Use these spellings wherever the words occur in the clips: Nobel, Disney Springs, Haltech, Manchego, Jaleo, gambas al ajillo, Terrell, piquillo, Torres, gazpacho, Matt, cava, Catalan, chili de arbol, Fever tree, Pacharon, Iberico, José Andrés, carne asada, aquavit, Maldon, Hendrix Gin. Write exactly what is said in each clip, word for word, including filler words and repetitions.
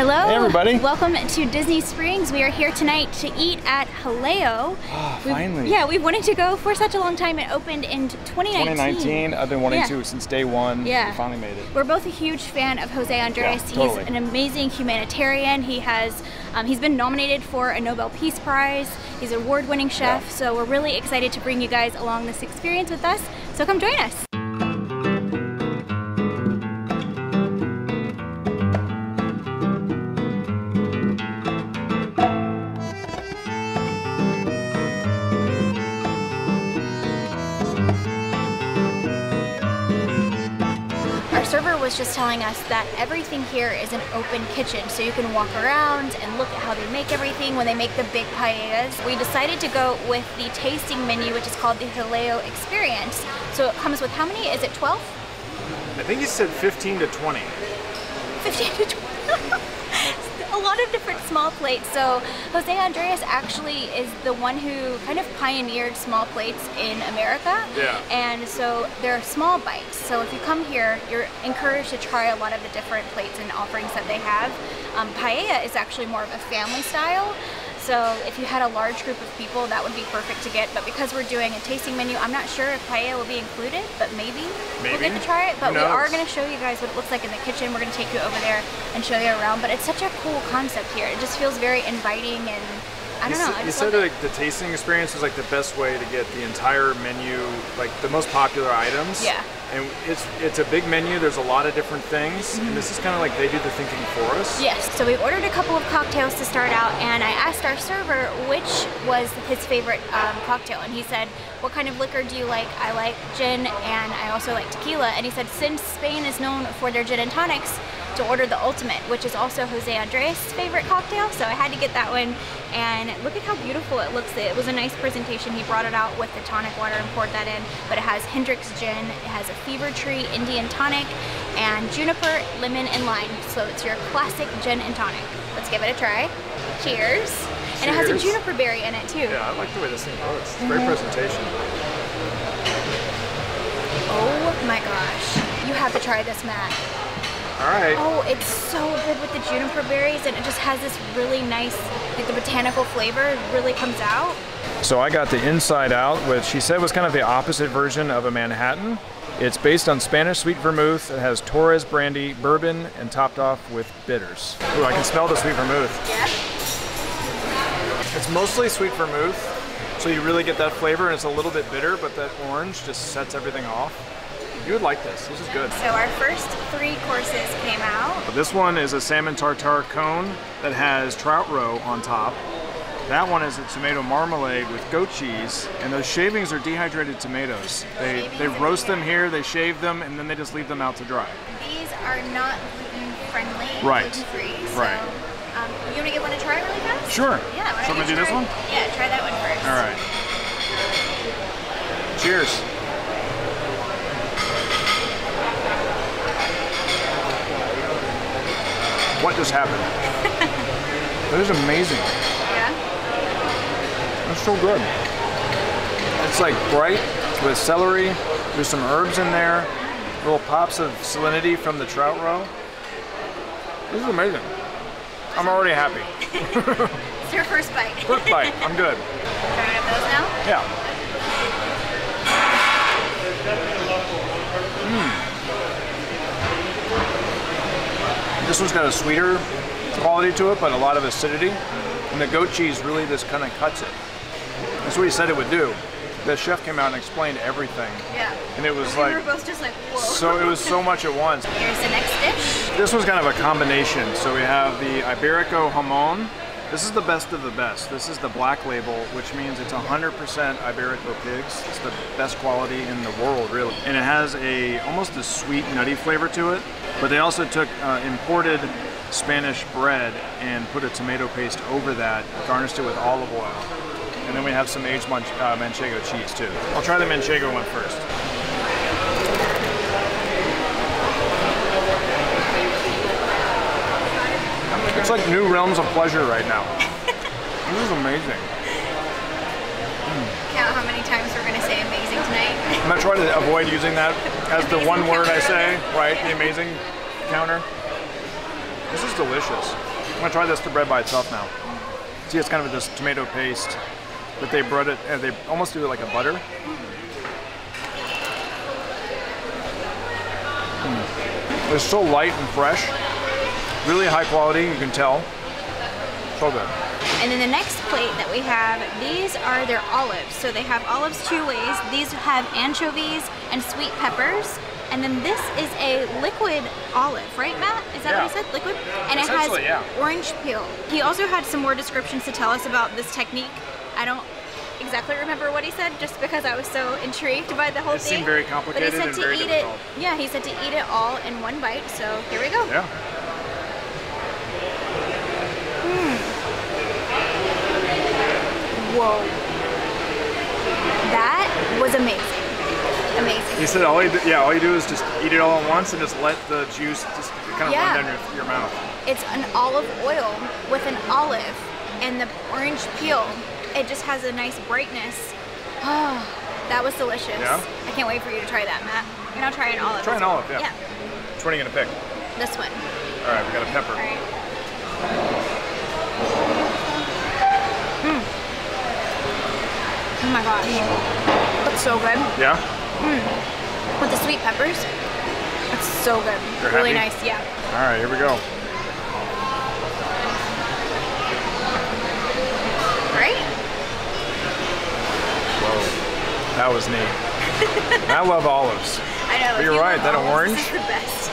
Hello. Hey everybody. Welcome to Disney Springs. We are here tonight to eat at Jaleo. Oh, finally. We've, yeah, we've wanted to go for such a long time. It opened in twenty nineteen. twenty nineteen. I've been wanting yeah. to since day one. Yeah. We finally made it. We're both a huge fan of José Andrés. Yeah, he's totally. an amazing humanitarian. He has, um, he's been nominated for a Nobel Peace Prize. He's an award-winning chef. Yeah. So we're really excited to bring you guys along this experience with us. So come join us. Was just telling us that everything here is an open kitchen, so you can walk around and look at how they make everything when they make the big paellas. We decided to go with the tasting menu, which is called the Jaleo Experience. So it comes with how many? Is it twelve? I think you said fifteen to twenty. fifteen to twenty? A lot of different small plates. So José Andrés actually is the one who kind of pioneered small plates in America. Yeah. And so they're small bites. So if you come here, you're encouraged to try a lot of the different plates and offerings that they have. Um, paella is actually more of a family style. So if you had a large group of people, that would be perfect to get. But because we're doing a tasting menu, I'm not sure if paella will be included, but maybe, maybe. We'll get to try it. But we are going to show you guys what it looks like in the kitchen. We're going to take you over there and show you around. But it's such a cool concept here. It just feels very inviting, and I don't know. I just love it. You said the tasting experience was like the best way to get the entire menu, like the most popular items. Yeah. And it's it's a big menu. There's a lot of different things, and this is kind of like they do the thinking for us. Yes. So we ordered a couple of cocktails to start out, and I asked our server which was his favorite um, cocktail, and he said, "What kind of liquor do you like?" I like gin, and I also like tequila. And he said, since Spain is known for their gin and tonics, to order the ultimate, which is also José Andrés' favorite cocktail. So I had to get that one. And look at how beautiful it looks. It was a nice presentation. He brought it out with the tonic water and poured that in. But it has Hendrix Gin, it has a Fever Tree Indian tonic, and juniper, lemon, and lime. So it's your classic gin and tonic. Let's give it a try. Cheers. Cheers. And it has a juniper berry in it too. Yeah, I like the way this thing looks. It's a great mm-hmm. presentation. Oh my gosh. You have to try this, Matt. All right. Oh, it's so good with the juniper berries, and it just has this really nice, like the botanical flavor really comes out. So I got the Inside Out, which she said was kind of the opposite version of a Manhattan. It's based on Spanish sweet vermouth. It has Torres brandy, bourbon, and topped off with bitters. Ooh, I can smell the sweet vermouth. Yeah. It's mostly sweet vermouth, so you really get that flavor, and it's a little bit bitter, but that orange just sets everything off. You would like this. This is good. So our first three courses came out. This one is a salmon tartare cone that has trout roe on top. That one is a tomato marmalade with goat cheese, and those shavings are dehydrated tomatoes. They they roast them here, they shave them, and then they just leave them out to dry. These are not gluten friendly, right? Gluten free. So, right. Um, you want to get one to try really fast? Sure. Yeah. So I'm gonna do this one. Yeah, try that one first. All right. Cheers. What just happened? That is amazing. Yeah. That's so good. It's like bright with celery. There's some herbs in there. Little pops of salinity from the trout roe. This is amazing. I'm already happy. It's your first bite. First bite. I'm good. Can I have those now? Yeah. Mmm. This one's got a sweeter quality to it, but a lot of acidity. And the goat cheese really just kind of cuts it. That's what he said it would do. The chef came out and explained everything. Yeah. And it was like, we were both just like, whoa. So it was so much at once. Here's the next dish. This was kind of a combination. So we have the Iberico jamon. This is the best of the best. This is the black label, which means it's one hundred percent Iberico pigs. It's the best quality in the world, really. And it has a almost a sweet, nutty flavor to it. But they also took uh, imported Spanish bread and put a tomato paste over that, garnished it with olive oil. And then we have some aged manch uh, Manchego cheese too. I'll try the Manchego one first. It's like new realms of pleasure right now. This is amazing. Mm. Count how many times we're going to say amazing tonight. I'm going to try to avoid using that as the one word I say, right? The amazing counter. This is delicious. I'm gonna try this to bread by itself now. See, it's kind of this tomato paste that they bread it, and they almost do it like a butter. Mm. It's so light and fresh. Really high quality, you can tell. So good. And then the next plate that we have, these are their olives. So they have olives two ways. These have anchovies and sweet peppers. And then this is a liquid olive, right, Matt? Is that yeah. what you said? Liquid? And it has yeah. orange peel. He also had some more descriptions to tell us about this technique. I don't exactly remember what he said, just because I was so intrigued by the whole it thing. It seemed very complicated. But he said and to very eat difficult. it. Yeah, he said to eat it all in one bite. So here we go. Yeah. Mm. Whoa. That was amazing. Amazing. He said all you do, yeah, all you do is just eat it all at once and just let the juice just kind of yeah. run down your, your mouth. It's an olive oil with an olive and the orange peel. It just has a nice brightness. Oh, that was delicious. Yeah. I can't wait for you to try that, Matt. And I'll try an olive. Try an well. olive, yeah. yeah. Which one are you gonna pick? This one. All right, we got a pepper. All right. Mm. Oh my gosh, that's so good. Yeah. Mm. With the sweet peppers, that's so good. You're really happy? Nice, yeah. All right, here we go. Right? Whoa, that was neat. I love olives. I know. But you're right, that olives, orange. This is the best.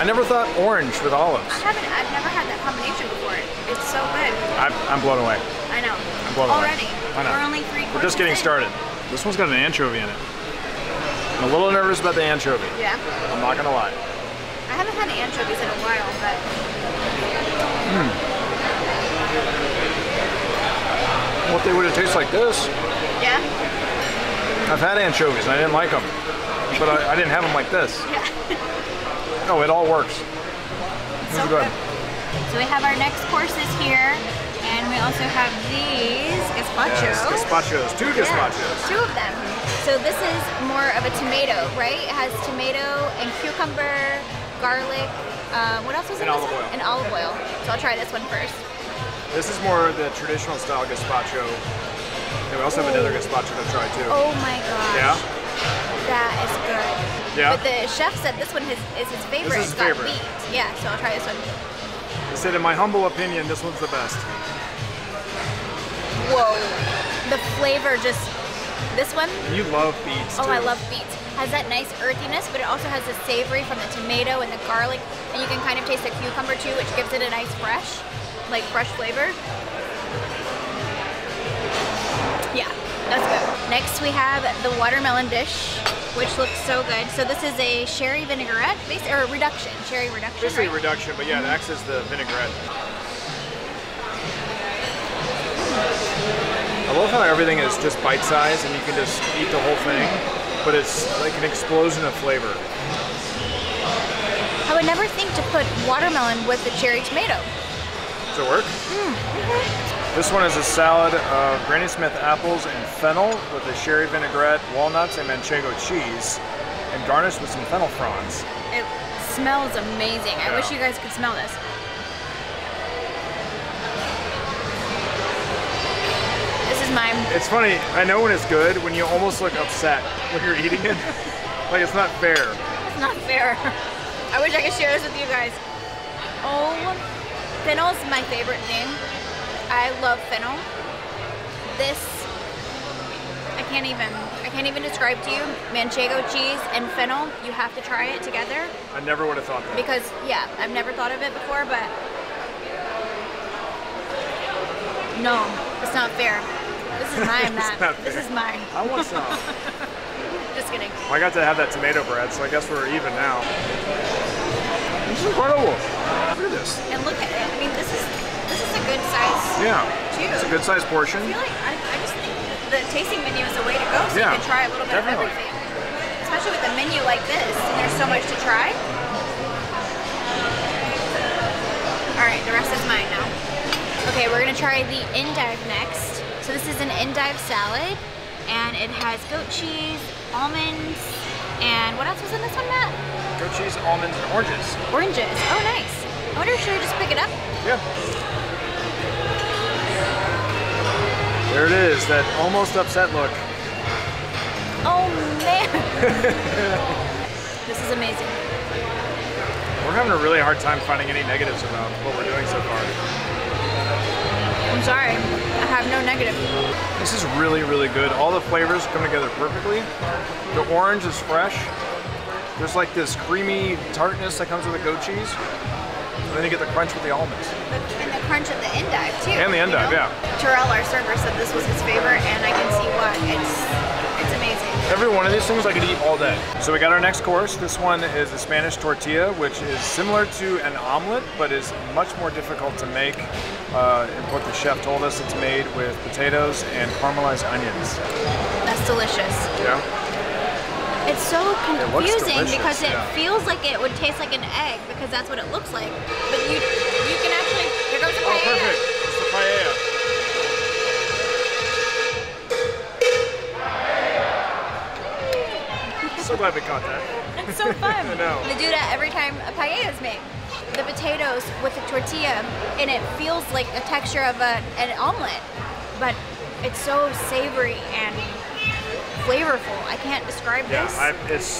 I never thought orange with olives. I haven't. I've never had that combination before. It's so good. I'm, I'm blown away. I know. I'm blown Already. away. Already. We're only three. We're just getting started. This one's got an anchovy in it. I'm a little nervous about the anchovy. Yeah. I'm not gonna lie. I haven't had anchovies in a while, but. Mm. What they would have tasted like this? Yeah. I've had anchovies and I didn't like them, but I, I didn't have them like this. Yeah. No, it all works. It's so good. good. So we have our next courses here. And we also have these gazpachos. Yes, gazpachos, two gazpachos. Yeah, two of them. So this is more of a tomato, right? It has tomato and cucumber, garlic. Um, what else was it? An olive oil. An olive oil. So I'll try this one first. This is more the traditional style gazpacho. And we also Ooh. have another gazpacho to try too. Oh my gosh. Yeah. That is good. Yeah. But the chef said this one is, is his favorite. This is his favorite. It's got meat. Yeah. So I'll try this one. He said, in my humble opinion, this one's the best. Whoa, the flavor just, this one. You love beets too. Oh, I love beets. Has that nice earthiness, but it also has the savory from the tomato and the garlic, and you can kind of taste the cucumber too, which gives it a nice fresh, like fresh flavor. Yeah, that's good. Next we have the watermelon dish, which looks so good. So this is a sherry vinaigrette, basically, or a reduction, sherry reduction. Basically right? a reduction, but yeah, it acts as the vinaigrette. I love how everything is just bite-sized and you can just eat the whole thing, but it's like an explosion of flavor. I would never think to put watermelon with the cherry tomato. Does it work? Mm. Mm-hmm. This one is a salad of Granny Smith apples and fennel with a sherry vinaigrette, walnuts, and Manchego cheese, and garnished with some fennel fronds. It smells amazing. Yeah. I wish you guys could smell this. Mine. It's funny, I know when it's good, when you almost look upset when you're eating it. Like, it's not fair. It's not fair. I wish I could share this with you guys. Oh, fennel is my favorite thing. I love fennel. This, I can't even, I can't even describe to you. Manchego cheese and fennel, you have to try it together. I never would have thought that. Because, yeah, I've never thought of it before, but no, it's not fair. This is mine, Matt. This is mine. I want some. Just kidding. Well, I got to have that tomato bread, so I guess we're even now. This is incredible. Look at this. And look at it. I mean, this is this is a good size. Yeah. Too. It's a good size portion. I feel like I, I just think the tasting menu is the way to go, so yeah, you can try a little bit definitely. of everything. Especially with a menu like this, and there's so much to try. All right, the rest is mine now. Okay, we're gonna try the endive next. So this is an endive salad, and it has goat cheese, almonds, and what else was in this one, Matt? Goat cheese, almonds, and oranges. Oranges, oh nice. I wonder, should I just pick it up? Yeah. There it is, that almost upset look. Oh man. This is amazing. We're having a really hard time finding any negatives about what we're doing so far. I'm sorry, I have no negative. This is really, really good. All the flavors come together perfectly. The orange is fresh. There's like this creamy tartness that comes with the goat cheese. And then you get the crunch with the almonds. And the crunch at the endive too. And the endive, you know? Yeah. Terrell, our server, said this was his favorite, and I can see why. It's, it's amazing. Every one of these things I could eat all day. So we got our next course. This one is a Spanish tortilla, which is similar to an omelet, but is much more difficult to make. Uh, and what the chef told us, it's made with potatoes and caramelized onions. That's delicious. Yeah. It's so confusing it because it yeah. feels like it would taste like an egg because that's what it looks like. But you, you can actually, here goes the paella. Oh, perfect. It's the paella. So glad we caught that. It's so fun. I know. They do that every time a paella is made. The potatoes with the tortilla, and it feels like the texture of a, an omelet, but it's so savory and flavorful. I can't describe yeah, this. Yeah, I've, it's,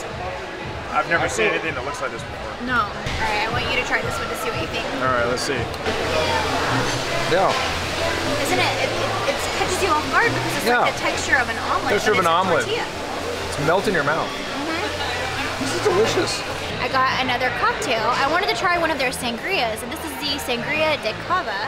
I've never I seen feel, anything that looks like this before. No. All right, I want you to try this one to see what you think. All right, let's see. Yeah. Isn't it? It, it, it catches you off guard because it's yeah. like the texture of an omelet. Texture of an omelet. Tortilla. It's melt in your mouth. This is delicious. I got another cocktail. I wanted to try one of their sangrias, and this is the sangria de cava.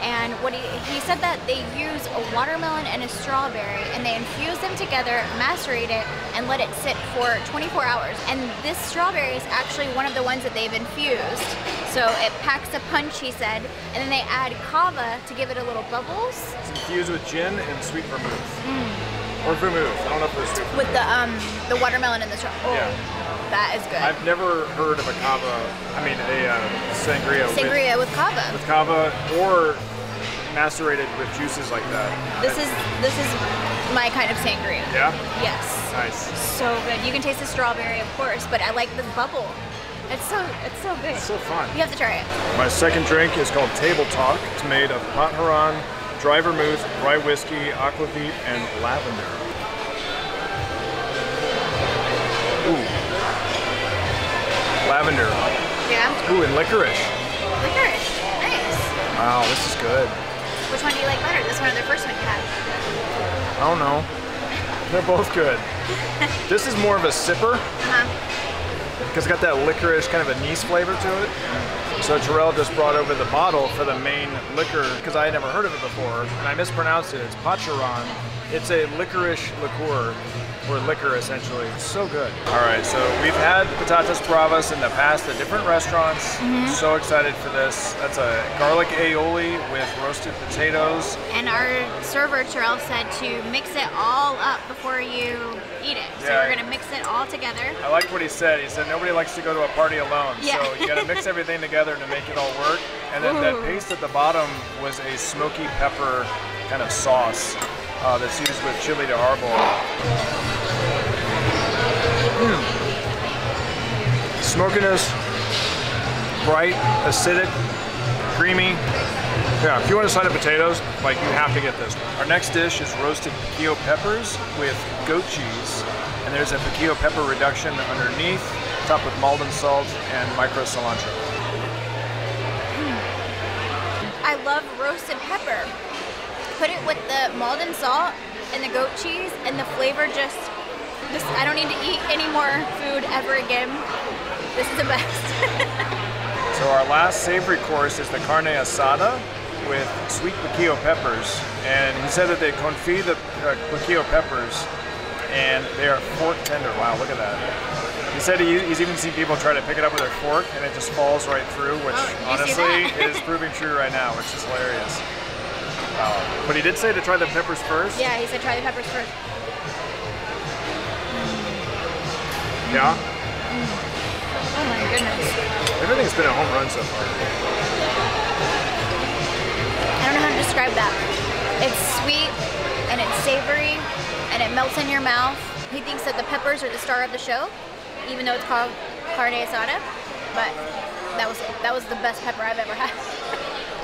And what he, he said that they use a watermelon and a strawberry, and they infuse them together, macerate it, and let it sit for twenty-four hours. And this strawberry is actually one of the ones that they've infused. So it packs a punch, he said, and then they add cava to give it a little bubbles. It's infused with gin and sweet vermouth. Mm. Or vermouth, I don't know if there's sweet vermouth. With the, um, the watermelon and the strawberry. Oh. Yeah. That is good. I've never heard of a cava, I mean a uh, sangria, sangria with, with cava. With cava or macerated with juices like that. This I, is this is my kind of sangria. Yeah? Yes. Nice. So good. You can taste the strawberry, of course, but I like the bubble. It's so, it's so good. It's so fun. You have to try it. My second drink is called Table Talk. It's made of Pacharon, dry vermouth, rye whiskey, aquavit, and lavender. Ooh. Lavender. Yeah. Ooh, and licorice. Licorice. Nice. Wow, this is good. Which one do you like better? This one or the first one you had? I don't know. They're both good. This is more of a sipper. Uh-huh. Because it's got that licorice kind of anise flavor to it. So Terrell just brought over the bottle for the main liquor because I had never heard of it before and I mispronounced it. It's Pacharon. It's a licorice liqueur. Or liquor, essentially. So good. All right, so we've had patatas bravas in the past at different restaurants. Mm-hmm. So excited for this. That's a garlic aioli with roasted potatoes. And our server, Terrell, said to mix it all up before you eat it. So yeah. we're gonna mix it all together. I liked what he said. He said nobody likes to go to a party alone. Yeah. So you gotta mix everything together to make it all work. And then Ooh. That paste at the bottom was a smoky pepper kind of sauce. Uh, that's used with chili de arbol. Mm. Smokiness, bright, acidic, creamy. Yeah, if you want a side of potatoes, like you have to get this one. Our next dish is roasted piquillo peppers with goat cheese, and there's a piquillo pepper reduction underneath, topped with Maldon salt and micro cilantro. Mm. I love roasted pepper. Put it with the Maldon salt and the goat cheese, and the flavor just, this, I don't need to eat any more food ever again. This is the best. So our last savory course is the carne asada with sweet piquillo peppers. And he said that they confit the uh, piquillo peppers and they are fork tender. Wow, look at that. He said he, he's even seen people try to pick it up with their fork and it just falls right through, which oh, honestly is proving true right now, which is hilarious. Wow. But he did say to try the peppers first. Yeah, he said try the peppers first. Mm. Yeah? Mm. Oh my goodness. Everything's been a home run so far. I don't know how to describe that. It's sweet, and it's savory, and it melts in your mouth. He thinks that the peppers are the star of the show, even though it's called carne asada. But that was that was the best pepper I've ever had.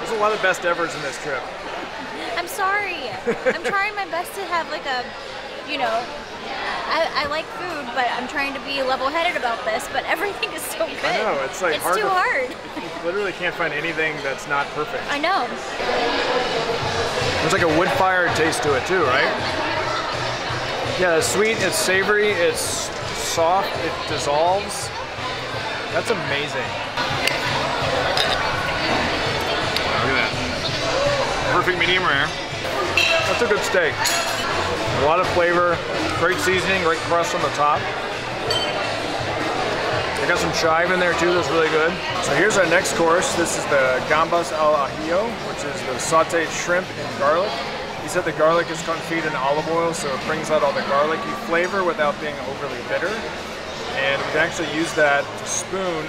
There's a lot of best evers in this trip. I'm sorry. I'm trying my best to have like a, you know, I, I like food, but I'm trying to be level-headed about this. But everything is so good. I know, it's like it's hard too to, hard. You literally can't find anything that's not perfect. I know. There's like a wood-fired taste to it too, right? Yeah. Yeah, it's sweet. It's savory. It's soft. It dissolves. That's amazing. Look at that. Perfect medium rare. That's a good steak. A lot of flavor, great seasoning, great crust on the top. I got some chive in there too, that's really good. So here's our next course. This is the gambas al ajillo, which is the sauteed shrimp and garlic. He said the garlic is confit in olive oil, so it brings out all the garlicky flavor without being overly bitter. And we can actually use that to spoon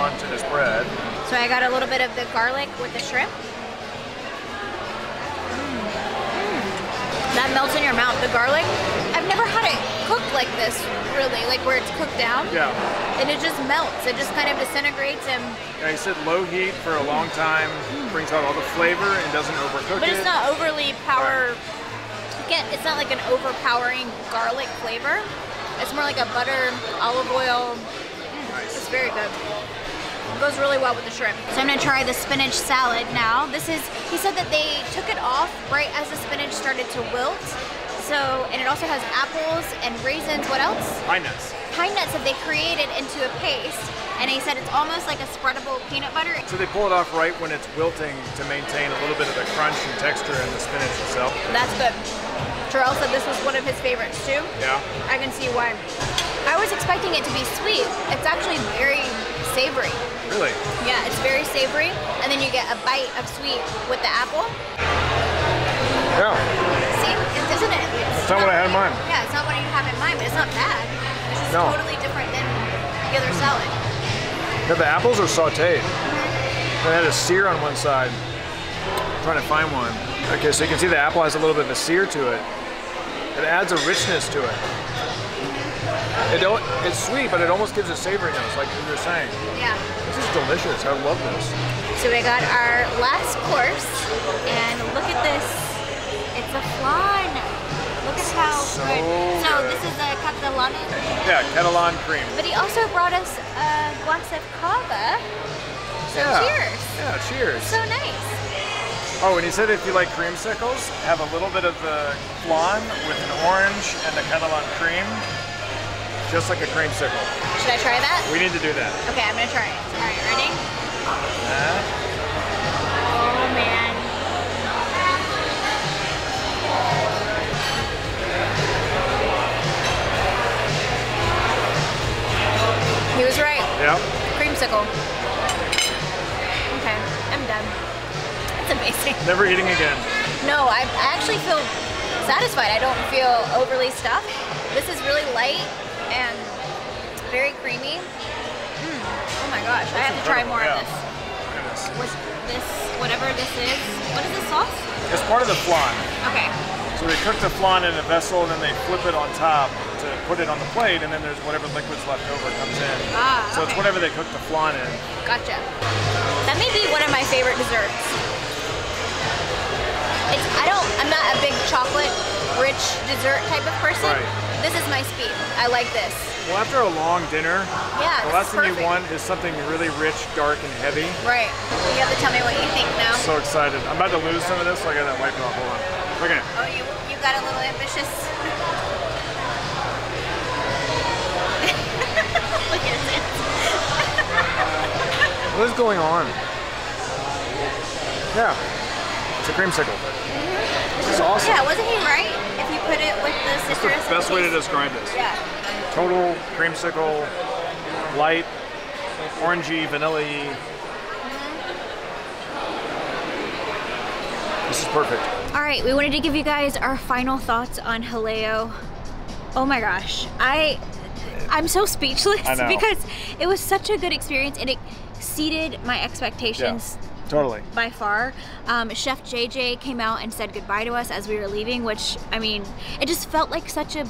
onto this bread. So I got a little bit of the garlic with the shrimp. That melts in your mouth, the garlic. I've never had it cooked like this, really, like where it's cooked down. Yeah. And it just melts. It just kind of disintegrates and... Yeah, you said low heat for a long time, mm. brings out all the flavor and doesn't overcook it. But it's it. not overly power... Right. It's not like an overpowering garlic flavor. It's more like a butter, olive oil. Mm, nice. It's very good. It goes really well with the shrimp. So I'm gonna try the spinach salad now. This is, he said that they took it off right as the spinach started to wilt. So, and it also has apples and raisins, what else? Pine nuts. Pine nuts that they created into a paste. And he said it's almost like a spreadable peanut butter. So they pull it off right when it's wilting to maintain a little bit of the crunch and texture in the spinach itself. That's good. Terrell said this was one of his favorites too. Yeah. I can see why. I was expecting it to be sweet. It's actually very savory. Really? Yeah, it's very savory, and then you get a bite of sweet with the apple. Yeah. See, it's, isn't it? It's, it's not what I had in mind. Yeah, it's not what you have in mind, but it's not bad. It's just no. totally different than the other salad. Yeah, the apples are sauteed. Mm-hmm. They had a sear on one side. I'm trying to find one. Okay, so you can see the apple has a little bit of a sear to it. It adds a richness to it. It don't, it's sweet, but it almost gives a savoriness, like you were saying. Yeah. This is delicious. I love this. So we got our last course, and look at this. It's a flan. Look at how so good. good. So this is a Catalan. Yeah, Catalan cream. But he also brought us a glass of cava. So yeah. Cheers. Yeah, cheers. So nice. Oh, and he said if you like creamsicles, have a little bit of the flan with an orange and the Catalan cream. Just like a creamsicle. Should I try that? We need to do that. Okay, I'm gonna try it. All right, ready? Uh, oh man. He was right. Yep. Creamsicle. Okay, I'm done. That's amazing. Never eating again. No, I, I actually feel satisfied. I don't feel overly stuffed. This is really light and very creamy. Mm. Oh my gosh, I have to try more yeah. of this. With this, whatever this is, what is this sauce? It's part of the flan. Okay. So they cook the flan in a vessel and then they flip it on top to put it on the plate, and then there's whatever liquid's left over comes in. Ah, so okay. It's whatever they cook the flan in. Gotcha. That may be one of my favorite desserts. It's, I don't, I'm not a big chocolate rich dessert type of person. Right. This is my speed. I like this. Well, after a long dinner, yeah, the last thing you want is something really rich, dark, and heavy. Right. You have to tell me what you think now. I'm so excited. I'm about to lose some of this, so I gotta wipe it off. Hold on. Okay. Oh, you, you got a little ambitious. Look at this. What is going on? Yeah. It's a creamsicle. Mm-hmm. This is awesome. Yeah, wasn't he right? You put it with the citrus. That's the best way to describe this. Yeah. Total creamsicle, light, orangey, vanilla-y. Mm-hmm. This is perfect. All right, we wanted to give you guys our final thoughts on Jaleo. Oh my gosh, I, I'm so speechless because it was such a good experience and it exceeded my expectations. Yeah. Totally. By far. Um, Chef J J came out and said goodbye to us as we were leaving, which, I mean, it just felt like such a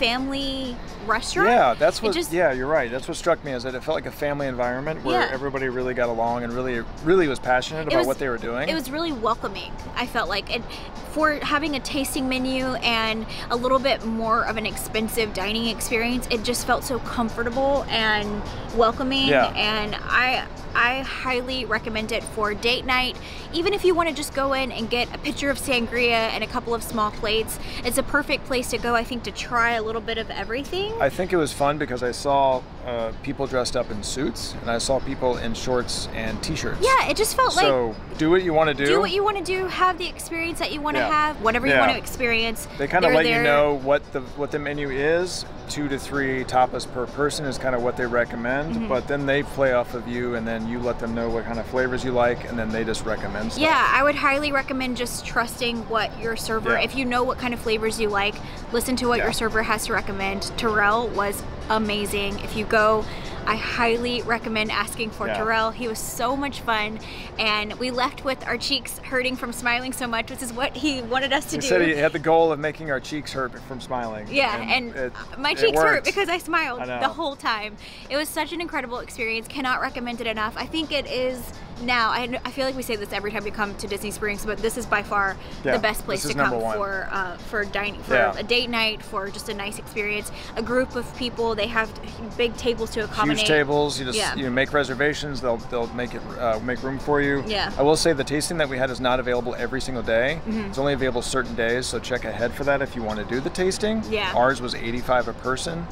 family restaurant. Yeah, that's what. Just, yeah, you're right. That's what struck me, is that it felt like a family environment where yeah. everybody really got along and really, really was passionate about was, what they were doing. It was really welcoming, I felt like, and for having a tasting menu and a little bit more of an expensive dining experience, it just felt so comfortable and welcoming. Yeah. And I, I highly recommend it for date night, even if you want to just go in and get a pitcher of sangria and a couple of small plates. It's a perfect place to go, I think, to try a little bit of everything. I think it was fun because I saw uh, people dressed up in suits, and I saw people in shorts and t-shirts. Yeah, it just felt so like... So, do what you want to do. Do what you want to do, have the experience that you want to yeah. have, whatever yeah. you want to experience. They kind of let there. you know what the, what the menu is. Two to three tapas per person is kind of what they recommend, mm-hmm. but then they play off of you, and then you let them know what kind of flavors you like, and then they just recommend stuff. Yeah, I would highly recommend just trusting what your server, yeah. if you know what kind of flavors you like, listen to what yeah. your server has to recommend. Terrell was amazing. If you go, I highly recommend asking for yeah. Terrell. He was so much fun, and we left with our cheeks hurting from smiling so much, which is what he wanted us to he do. He said he had the goal of making our cheeks hurt from smiling. Yeah, and, and it, my cheeks hurt because I smiled I the whole time. It was such an incredible experience. Cannot recommend it enough. I think it is now, I, I feel like we say this every time we come to Disney Springs, but this is by far yeah, the best place to come for uh, for, dining, for yeah. a date night, for just a nice experience. A group of people, they have big tables to accommodate. Huge tables. You just yeah. you make reservations. They'll they'll make it uh, make room for you. Yeah. I will say the tasting that we had is not available every single day. Mm-hmm. It's only available certain days, so check ahead for that if you want to do the tasting. Yeah. Ours was eighty-five a person.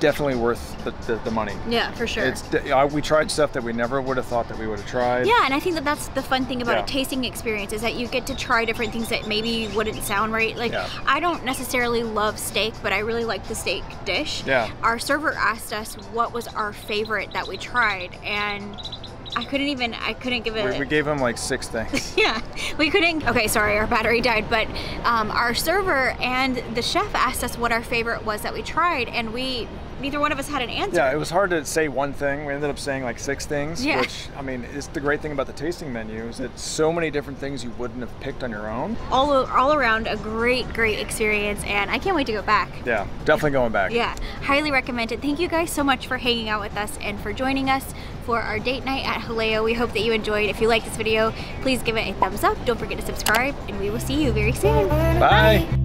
Definitely worth the, the, the money. Yeah, for sure. It's, we tried stuff that we never would have thought that we would have tried. Yeah, and I think that that's the fun thing about yeah. a tasting experience, is that you get to try different things that maybe wouldn't sound right. Like, yeah. I don't necessarily love steak, but I really like the steak dish. Yeah. Our server asked us what was our favorite that we tried, and I couldn't even, I couldn't give it. We, we gave him like six things. yeah, we couldn't, okay, sorry, our battery died, but um, our server and the chef asked us what our favorite was that we tried, and we, neither one of us had an answer. Yeah, it was hard to say one thing. We ended up saying like six things, yeah. which, I mean, it's the great thing about the tasting menu, is that so many different things you wouldn't have picked on your own. All, all around a great, great experience, and I can't wait to go back. Yeah, definitely going back. Yeah, highly recommend it. Thank you guys so much for hanging out with us and for joining us for our date night at Jaleo. We hope that you enjoyed. If you like this video, please give it a thumbs up. Don't forget to subscribe, and we will see you very soon. Bye. Bye.